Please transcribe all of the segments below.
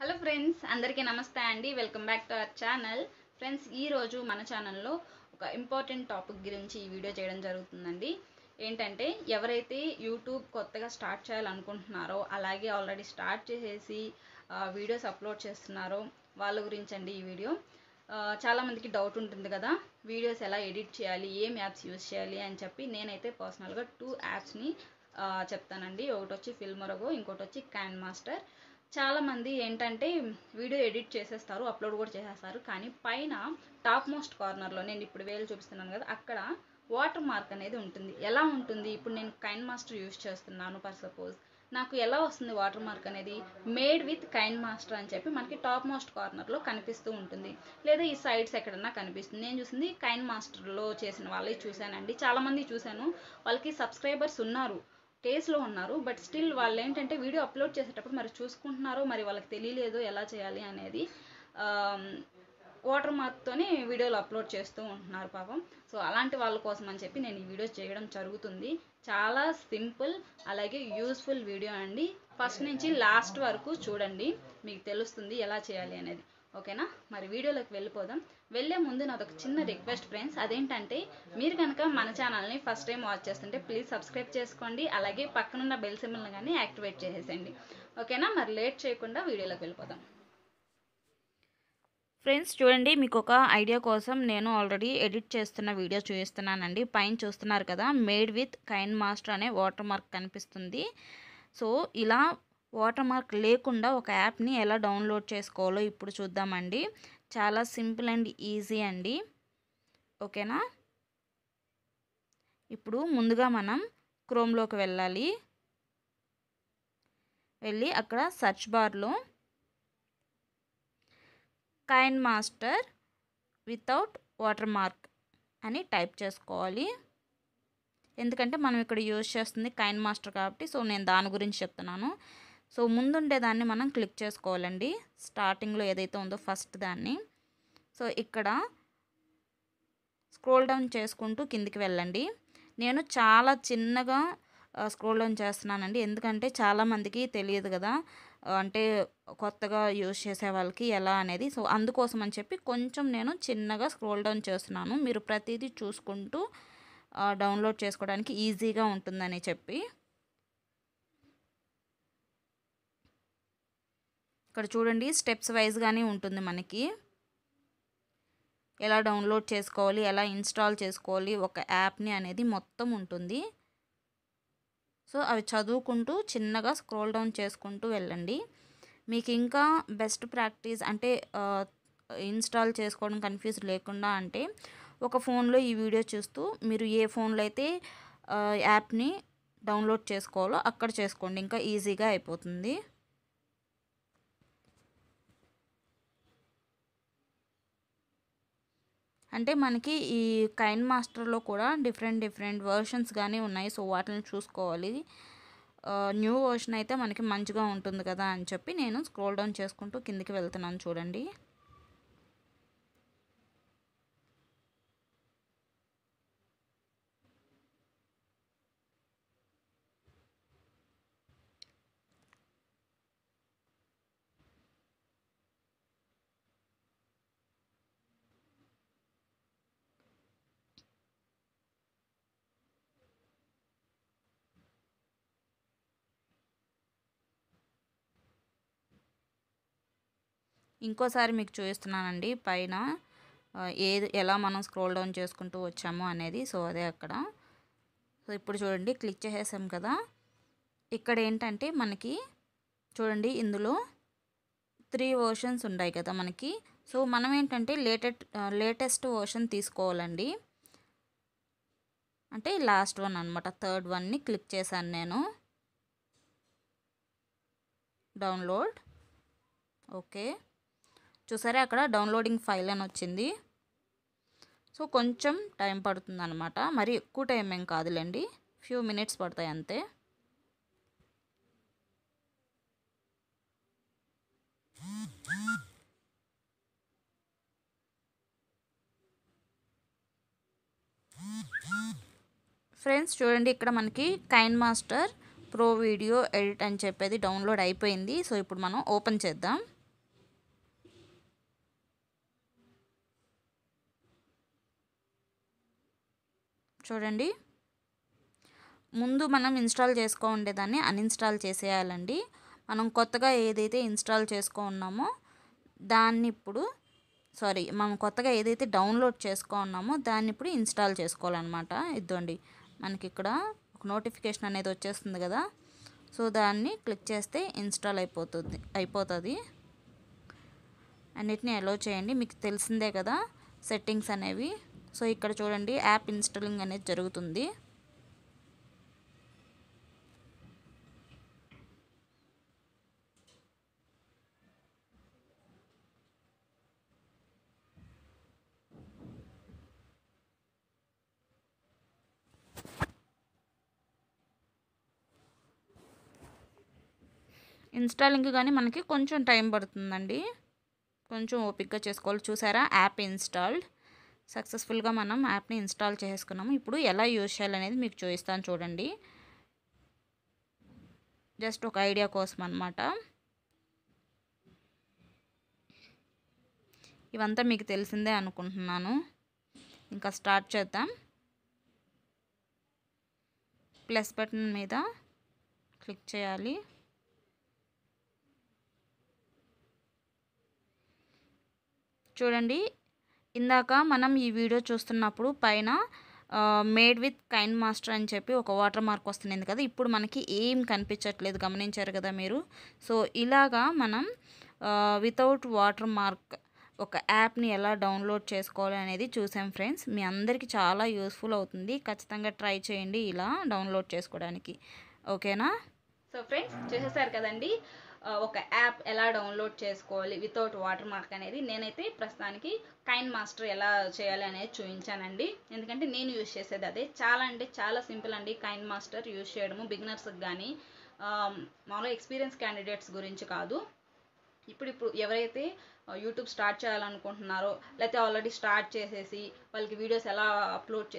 Hello friends అందరికీ నమస్తే అండి welcome back to our channel friends ఈ రోజు మన ఛానల్లో ఒక ఇంపార్టెంట్ టాపిక్ గురించి ఈ వీడియో చేయడం జరుగుతుందండి ఏంటంటే ఎవరైతే యూట్యూబ్ కొత్తగా స్టార్ట్ చేయాలనుకుంటున్నారో అలాగే ఆల్రెడీ స్టార్ట్ చేసేసి వీడియోస్ అప్లోడ్ చేస్తున్నారో వాళ్ళ గురించి అండి ఈ వీడియో చాలా మందికి డౌట్ ఉంటుంది కదా వీడియోస్ ఎలా ఎడిట్ చేయాలి ఏం యాప్స్ యూస్ చేయాలి అని చెప్పి నేనైతే పర్సనల్గా 2 యాప్స్ ని చెప్తానండి ఒకటి వచ్చి ఫిల్మోరగో ఇంకోటి వచ్చి KineMaster చాలా మంది ఏంటంటే వీడియో ఎడిట్ చేసేస్తారు అప్లోడ్ కూడా చేసేస్తారు కానీ పైన టాప్ మోస్ట్ కార్నర్ లో నేను ఇప్పుడు వేలు చూపిస్తున్నాను కదా అక్కడ వాటర్ మార్క్ అనేది ఉంటుంది ఎలా ఉంటుంది ఇప్పుడు నేను KineMaster యూస్ చేస్తున్నాను ఫర్ సపోజ్ నాకు ఎలా వస్తుంది వాటర్ మార్క్ అనేది మేడ్ విత్ KineMaster అని చెప్పి మనకి టాప్ మోస్ట్ కార్నర్ లో కనిపిస్తూ ఉంటుంది లేదా ఈ సైడ్స్ ఎక్కడన్నా కనిపిస్తుంది నేను చూసింది KineMaster లో చేసిన వాళ్ళే చూశానండి చాలా మంది చూశాను వాళ్ళకి సబ్స్క్రైబర్స్ ఉన్నారు కేసులో ఉన్నారు బట్ స్టిల్ వాళ్ళు ఏంటంటే వీడియో అప్లోడ్ చేసేటప్పుడు మరి చూసుకుంటున్నారో మరి వాళ్ళకి తెలియలేదో ఎలా చేయాలి అనేది వాటర్ మార్క్తోనే వీడియోలు అప్లోడ్ చేస్తూ ఉంటున్నారు పాపం సో అలాంటి వాళ్ళ కోసం అని చెప్పి నేను ఈ వీడియోస్ చేయడం జరుగుతుంది చాలా సింపుల్ అలాగే యూస్ఫుల్ వీడియో అండి ఫస్ట్ నుంచి లాస్ట్ వరకు చూడండి మీకు తెలుస్తుంది ఎలా చేయాలి అనేది ఓకేనా మరి వీడియోలోకి వెళ్ళిపోదాం వెళ్ళే ముందు నాదొక చిన్న రిక్వెస్ట్ ఫ్రెండ్స్ అదేంటంటే మీరు కనుక మన ఛానల్ని ఫస్ట్ టైం వాచ్ చేస్తుంటే ప్లీజ్ సబ్స్క్రైబ్ చేసుకోండి అలాగే పక్కనున్న బెల్ సింబల్ని కానీ యాక్టివేట్ చేసేయండి ఓకేనా మరి లేట్ చేయకుండా వీడియోలోకి వెళ్ళిపోదాం ఫ్రెండ్స్ చూడండి మీకు ఒక ఐడియా కోసం నేను ఆల్రెడీ ఎడిట్ చేస్తున్న వీడియో చూపిస్తున్నానండి పైన చూస్తున్నారు కదా మేడ్ విత్ KineMaster అనే వాటర్ మార్క్ కనిపిస్తుంది సో ఇలా వాటర్ మార్క్ లేకుండా ఒక యాప్ని ఎలా డౌన్లోడ్ చేసుకోవాలో ఇప్పుడు చూద్దామండి చాలా సింపుల్ అండ్ ఈజీ అండి ఓకేనా ఇప్పుడు ముందుగా మనం క్రోమ్లోకి వెళ్ళాలి వెళ్ళి అక్కడ సెర్చ్ బార్లో KineMaster వితౌట్ వాటర్ మార్క్ అని టైప్ చేసుకోవాలి ఎందుకంటే మనం ఇక్కడ యూజ్ చేస్తుంది KineMaster కాబట్టి సో నేను దాని గురించి చెప్తున్నాను సో ముందుండే దాన్ని మనం క్లిక్ చేసుకోవాలండి స్టార్టింగ్లో ఏదైతే ఉందో ఫస్ట్ దాన్ని సో ఇక్కడ స్క్రోల్ డౌన్ చేసుకుంటూ కిందికి వెళ్ళండి నేను చాలా చిన్నగా స్క్రోల్ డౌన్ చేస్తున్నానండి ఎందుకంటే చాలామందికి తెలియదు కదా అంటే కొత్తగా యూజ్ చేసే వాళ్ళకి ఎలా అనేది సో అందుకోసం అని చెప్పి కొంచెం నేను చిన్నగా స్క్రోల్ డౌన్ చేస్తున్నాను మీరు ప్రతిదీ చూసుకుంటూ డౌన్లోడ్ చేసుకోవడానికి ఈజీగా ఉంటుందని చెప్పి ఇక్కడ చూడండి స్టెప్స్ వైజ్గానే ఉంటుంది మనకి ఎలా డౌన్లోడ్ చేసుకోవాలి ఎలా ఇన్స్టాల్ చేసుకోవాలి ఒక యాప్ని అనేది మొత్తం ఉంటుంది సో అవి చదువుకుంటూ చిన్నగా స్క్రోల్ డౌన్ చేసుకుంటూ వెళ్ళండి మీకు ఇంకా బెస్ట్ ప్రాక్టీస్ అంటే ఇన్స్టాల్ చేసుకోవడం కన్ఫ్యూజ్ లేకుండా అంటే ఒక ఫోన్లో ఈ వీడియో చూస్తూ మీరు ఏ ఫోన్లో అయితే యాప్ని డౌన్లోడ్ చేసుకోవాలో అక్కడ చేసుకోండి ఇంకా ఈజీగా అయిపోతుంది అంటే మనకి ఈ KineMasterలో కూడా డిఫరెంట్ వర్షన్స్ కానీ ఉన్నాయి సో వాటిని చూసుకోవాలి న్యూ వర్షన్ అయితే మనకి మంచిగా ఉంటుంది కదా అని చెప్పి నేను స్క్రోల్ డౌన్ చేసుకుంటూ కిందికి వెళ్తున్నాను చూడండి ఇంకోసారి మీకు చూపిస్తున్నానండి పైన ఎలా మనం స్క్రోల్ డౌన్ చేసుకుంటూ వచ్చాము అనేది సో అదే అక్కడ సో ఇప్పుడు చూడండి క్లిక్ చేసేసాం కదా ఇక్కడ ఏంటంటే మనకి చూడండి ఇందులో 3 వర్షన్స్ ఉన్నాయి కదా మనకి సో మనం ఏంటంటే లేటెస్ట్ వర్షన్ తీసుకోవాలండి అంటే లాస్ట్ వన్ అనమాట థర్డ్ వన్ని క్లిక్ చేశాను నేను డౌన్లోడ్ ఓకే చూసారా అక్కడ డౌన్లోడింగ్ ఫైల్ అని వచ్చింది సో కొంచెం టైం పడుతుంది అనమాట మరి ఎక్కువ టైం ఏం కాదులేండి ఫ్యూ మినిట్స్ పడతాయి అంతే ఫ్రెండ్స్ చూడండి ఇక్కడ మనకి KineMaster ప్రో వీడియో ఎడిట్ అని చెప్పేది డౌన్లోడ్ అయిపోయింది సో ఇప్పుడు మనం ఓపెన్ చేద్దాం చూడండి ముందు మనం ఇన్స్టాల్ చేసుకో ఉండేదాన్ని అన్ఇన్స్టాల్ చేసేయాలండి. మనం కొత్తగా ఏదైతే ఇన్స్టాల్ చేసుకో ఉన్నామో దాన్ని ఇప్పుడు మనం కొత్తగా ఏదైతే డౌన్లోడ్ చేసుకో ఉన్నామో దాన్ని ఇప్పుడు ఇన్స్టాల్ చేసుకోవాలన్నమాట. ఇదండి మనకి ఇక్కడ ఒక నోటిఫికేషన్ అనేది వచ్చేస్తుంది కదా, సో దాన్ని క్లిక్ చేస్తే ఇన్స్టాల్ అయిపోతుంది. అన్నిటిని అలో చేయండి, మీకు తెలిసిందే కదా సెట్టింగ్స్ అనేవి. సో ఇక్కడ చూడండి యాప్ ఇన్స్టాలింగ్ అనేది జరుగుతుంది. ఇన్స్టాలింగ్ కానీ మనకి కొంచెం టైం పడుతుందండి, కొంచెం ఓపిక్గా చేసుకోవాలి. చూసారా యాప్ ఇన్స్టాల్డ్ సక్సెస్ఫుల్గా మనం యాప్ని ఇన్స్టాల్ చేసుకున్నాము. ఇప్పుడు ఎలా యూజ్ చేయాలనేది మీకు చూపిస్తాను చూడండి, జస్ట్ ఒక ఐడియా కోసం అన్నమాట. ఇవంతా మీకు తెలిసిందే అనుకుంటున్నాను, ఇంకా స్టార్ట్ చేద్దాం. ప్లస్ బటన్ మీద క్లిక్ చేయాలి. చూడండి ఇందాక మనం ఈ వీడియో చూస్తున్నప్పుడు పైన మేడ్ విత్ కైన్ మాస్టర్ అని చెప్పి ఒక వాటర్ మార్క్ వస్తుంది కదా, ఇప్పుడు మనకి ఏం కనిపించట్లేదు గమనించారు కదా మీరు. సో ఇలాగా మనం వితౌట్ వాటర్ మార్క్ ఒక యాప్ని ఎలా డౌన్లోడ్ చేసుకోవాలి అనేది చూసాం ఫ్రెండ్స్. మీ అందరికీ చాలా యూస్ఫుల్ అవుతుంది, ఖచ్చితంగా ట్రై చేయండి ఇలా డౌన్లోడ్ చేసుకోవడానికి, ఓకేనా? సో ఫ్రెండ్స్ చూసేసారు కదండి ఒక యాప్ ఎలా డౌన్లోడ్ చేసుకోవాలి వితౌట్ వాటర్ మార్క్ అనేది. నేనైతే ప్రస్తుతానికి కైన్ మాస్టర్ ఎలా చేయాలి అనేది చూపించానండి, ఎందుకంటే నేను యూజ్ చేసేది అదే. చాలా అంటే చాలా సింపుల్ అండి కైన్ మాస్టర్ యూజ్ చేయడము, బిగినర్స్కి కానీ మామూలుగా ఎక్స్పీరియన్స్ క్యాండిడేట్స్ గురించి కాదు. ఇప్పుడు ఎవరైతే యూట్యూబ్ స్టార్ట్ చేయాలనుకుంటున్నారో, లేకపోతే ఆల్రెడీ స్టార్ట్ చేసేసి వాళ్ళకి వీడియోస్ ఎలా అప్లోడ్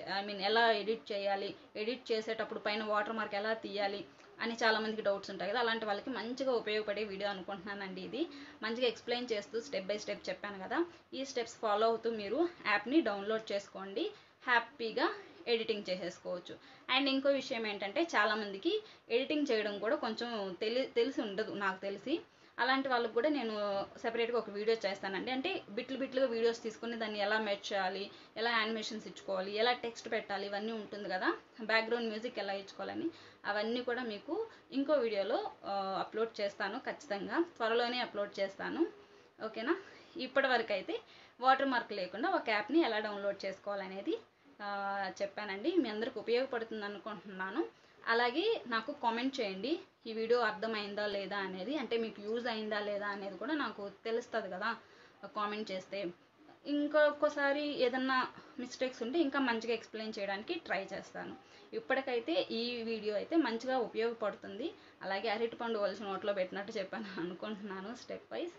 ఎలా ఎడిట్ చేయాలి, ఎడిట్ చేసేటప్పుడు పైన వాటర్ మార్క్ ఎలా తీయాలి అని చాలామందికి డౌట్స్ ఉంటాయి కదా, అలాంటి వాళ్ళకి మంచిగా ఉపయోగపడే వీడియో అనుకుంటున్నానండి ఇది. మంచిగా ఎక్స్ప్లెయిన్ చేస్తూ స్టెప్ బై స్టెప్ చెప్పాను కదా, ఈ స్టెప్స్ ఫాలో అవుతూ మీరు యాప్ని డౌన్లోడ్ చేసుకోండి, హ్యాపీగా ఎడిటింగ్ చేసేసుకోవచ్చు. అండ్ ఇంకో విషయం ఏంటంటే చాలామందికి ఎడిటింగ్ చేయడం కూడా కొంచెం తెలిసి ఉండదు నాకు తెలిసి, అలాంటి వాళ్ళకి కూడా నేను సెపరేట్గా ఒక వీడియో చేస్తానండి. అంటే బిట్లుగా వీడియోస్ తీసుకుని దాన్ని ఎలా మెర్జ్ చేయాలి, ఎలా యానిమేషన్స్ ఇచ్చుకోవాలి, ఎలా టెక్స్ట్ పెట్టాలి, ఇవన్నీ ఉంటుంది కదా, బ్యాక్గ్రౌండ్ మ్యూజిక్ ఎలా ఇచ్చుకోవాలని, అవన్నీ కూడా మీకు ఇంకో వీడియోలో అప్లోడ్ చేస్తాను, ఖచ్చితంగా త్వరలోనే అప్లోడ్ చేస్తాను, ఓకేనా? ఇప్పటి వరకు అయితే వాటర్ మార్క్ లేకుండా ఒక యాప్ని ఎలా డౌన్లోడ్ చేసుకోవాలనేది చెప్పానండి. మీ అందరికి ఉపయోగపడుతుంది అనుకుంటున్నాను. అలాగే నాకు కామెంట్ చేయండి ఈ వీడియో అర్థమైందా లేదా అనేది, అంటే మీకు యూజ్ అయిందా లేదా అనేది కూడా నాకు తెలుస్తుంది కదా కామెంట్ చేస్తే. ఇంకొకసారి ఏదన్నా మిస్టేక్స్ ఉంటే ఇంకా మంచిగా ఎక్స్ప్లెయిన్ చేయడానికి ట్రై చేస్తాను. ఇప్పటికైతే ఈ వీడియో అయితే మంచిగా ఉపయోగపడుతుంది. అలాగే అరటిపండు వలసి నోట్లో పెట్టినట్టు చెప్పాను అనుకుంటున్నాను స్టెప్ వైజ్.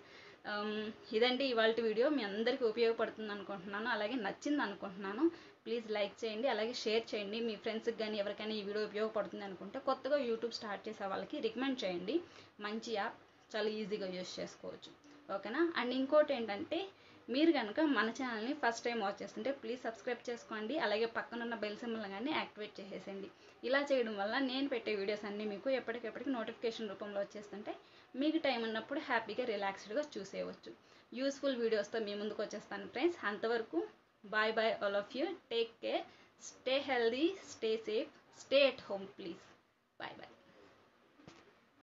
ఇదండి ఇవాళ వీడియో, మీ అందరికీ ఉపయోగపడుతుంది అనుకుంటున్నాను, అలాగే నచ్చింది అనుకుంటున్నాను. ప్లీజ్ లైక్ చేయండి, అలాగే షేర్ చేయండి మీ ఫ్రెండ్స్కి కానీ ఎవరికైనా ఈ వీడియో ఉపయోగపడుతుంది అనుకుంటే. కొత్తగా యూట్యూబ్ స్టార్ట్ చేసే వాళ్ళకి రికమెండ్ చేయండి, మంచి యాప్, చాలా ఈజీగా యూజ్ చేసుకోవచ్చు, ఓకేనా? అండ్ ఇంకోటి ఏంటంటే మీరు కనుక మన ఛానల్ని ఫస్ట్ టైం వాచ్ చేస్తుంటే ప్లీజ్ సబ్స్క్రైబ్ చేసుకోండి, అలాగే పక్కనున్న బెల్ సింబల్ కానీ యాక్టివేట్ చేసేయండి. ఇలా చేయడం వల్ల నేను పెట్టే వీడియోస్ అన్నీ మీకు ఎప్పటికెప్పటికి నోటిఫికేషన్ రూపంలో వచ్చేస్తుంటే మీకు టైం ఉన్నప్పుడు హ్యాపీగా రిలాక్స్డ్గా చూసేయవచ్చు. యూస్ఫుల్ వీడియోస్తో మీ ముందుకు వచ్చేస్తాను ఫ్రెండ్స్. అంతవరకు bye bye all of you, take care, stay healthy, stay safe, stay at home please, bye bye.